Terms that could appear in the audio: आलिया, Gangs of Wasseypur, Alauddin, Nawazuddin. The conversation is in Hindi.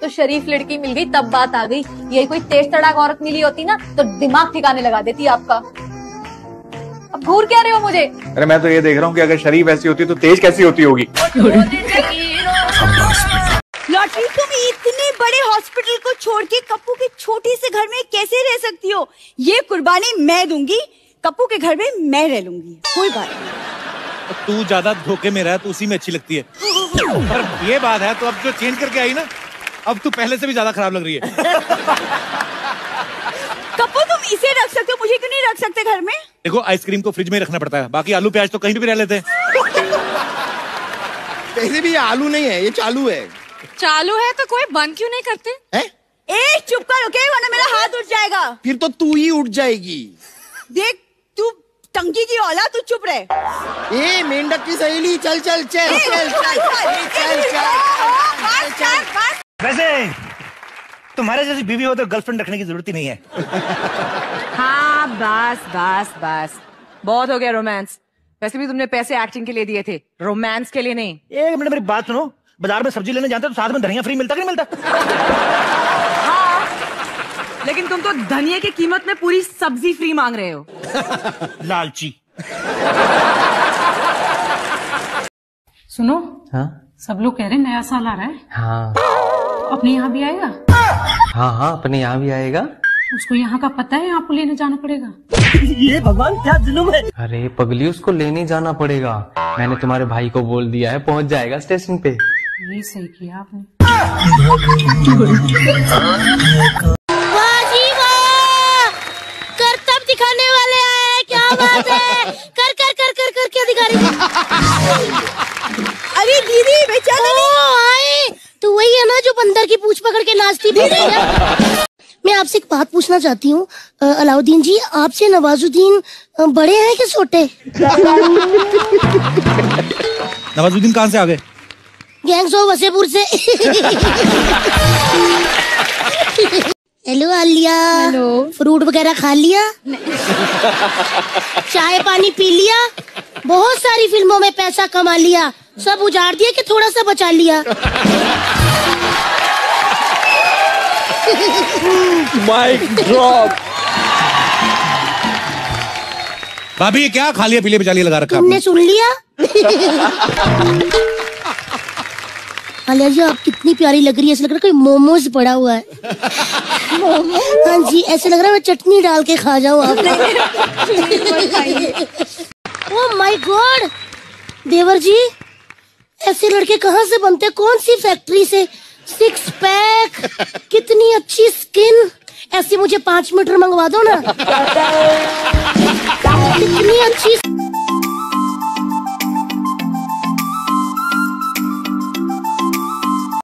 तो शरीफ लड़की मिल गई तब बात आ गई। यही कोई तेज तड़ाक औरत मिली होती ना तो दिमाग ठिकाने लगा देती आपका। अब घूर क्या रहे हो मुझे? अरे मैं तो ये देख रहा हूँ कि अगर शरीफ ऐसी होती तो तेज कैसी होती होगी। लॉटरी, तुम इतने बड़े हॉस्पिटल को छोड़ के कप्पू के छोटे से घर में कैसे रह सकती हो? ये कुर्बानी मैं दूंगी, कप्पू के घर में मैं रह लूंगी। कोई बात नहीं, तू ज्यादा धोखे में रहा तो उसी में अच्छी लगती है। पर ये बात है तो अब जो चेंज करके आई ना, अब तू पहले से भी ज्यादा खराब लग रही है। कप्पू तुम इसे रख सकते हो, मुझे क्यों नहीं रख सकते घर में? देखो आइसक्रीम को फ्रिज में रखना पड़ता है, बाकी आलू प्याज तो कहीं भी रह लेते हैं। भी आलू नहीं है, ये चालू है। चालू है तो कोई बंद क्यों नहीं करते? ए चुप कर, ओके, वरना मेरा हाथ उठ जाएगा। फिर तो तू ही उठ जाएगी। देख तू टंकी की औलाद, तू चुप रहे। ए मेंढक की सहेली, चल चल चल चल चल चल। वैसे तुम्हारे जैसी बीवी हो तो गर्लफ्रेंड रखने की जरूरत ही नहीं है। हाँ बस बस बस, बहुत हो गया रोमांस। वैसे भी तुमने पैसे एक्टिंग के लिए दिए थे, रोमांस के लिए नहीं। एक मिनट मेरी बात सुनो, बाजार में सब्जी लेने जाते हो तो साथ में धनिया फ्री मिलता कि नहीं मिलता? हाँ, लेकिन तुम तो धनिया की कीमत में पूरी सब्जी फ्री मांग रहे हो। लालची। सुनो, हाँ? सब लोग कह रहे हैं नया साल आ रहा है। हाँ। अपने यहाँ भी आएगा? हाँ हाँ अपने यहाँ भी आएगा। उसको यहाँ का पता है, आपको लेने जाना पड़ेगा। ये भगवान क्या जुल्म है। अरे पगली, उसको लेने जाना पड़ेगा। मैंने तुम्हारे भाई को बोल दिया है, पहुँच जाएगा स्टेशन पे। ये सही किया आपने। करतब दिखाने वाले आए हैं, क्या बात है। कर कर कर कर कर क्या दिखा रही है? अरे दीदी बेचारी आई, तू वही है ना जो बंदर की पूंछ पकड़ के नाचती थी। मैं आपसे एक बात पूछना चाहती हूँ अलाउद्दीन जी, आपसे नवाजुद्दीन बड़े हैं कि छोटे? नवाजुद्दीन कहाँ से आ गए? गैंग्स ऑफ वसेपुर से। हेलो आलिया। हेलो। फ्रूट वगैरह खा लिया? चाय पानी पी लिया? बहुत सारी फिल्मों में पैसा कमा लिया, सब उजाड़ दिया कि थोड़ा सा बचा लिया? Mic drop. भाभी क्या खा लिया, पीले बिचाली लगा रखा है तुमने, सुन लिया? आलिया जी आप कितनी प्यारी लग रही है, ऐसा लग रहा है कोई मोमोज पड़ा हुआ है। हाँ जी, ऐसा लग रहा है मैं चटनी डाल के खा जाऊँ। ओह माय गॉड देवर जी, ऐसे लड़के कहाँ से बनते, कौन सी फैक्ट्री से? सिक्स पैक, कितनी अच्छी स्किन, ऐसी मुझे 5 मीटर मंगवा दो ना। कितनी अच्छी